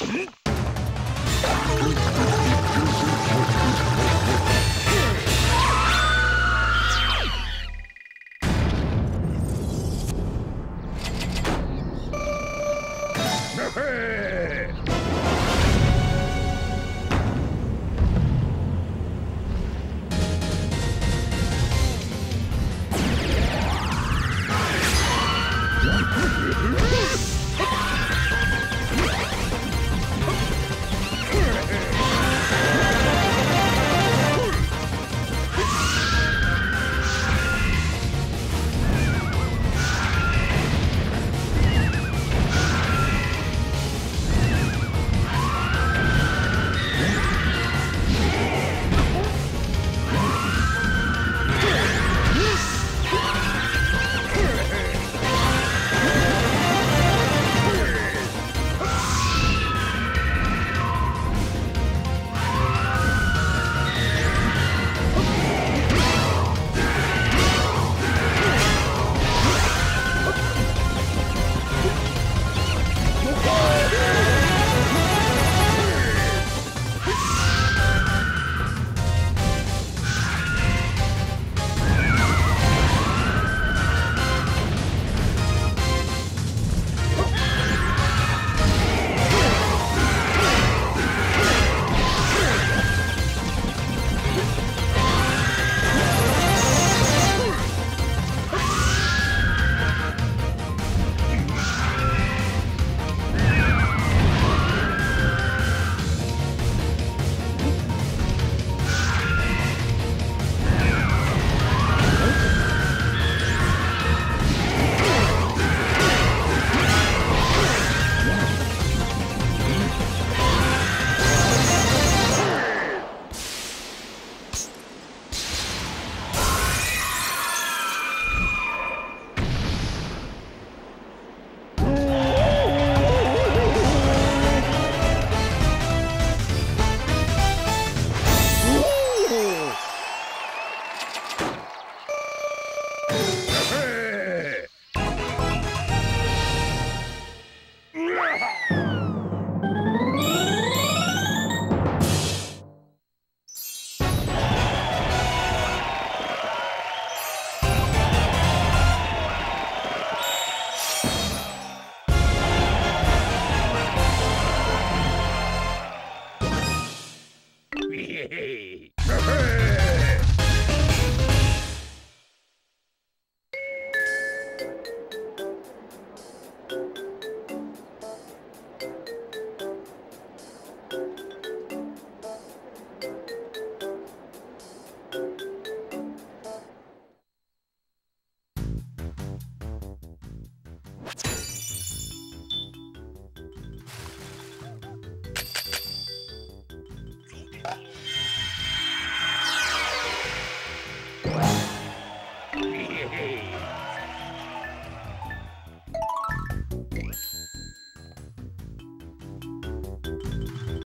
Hmm?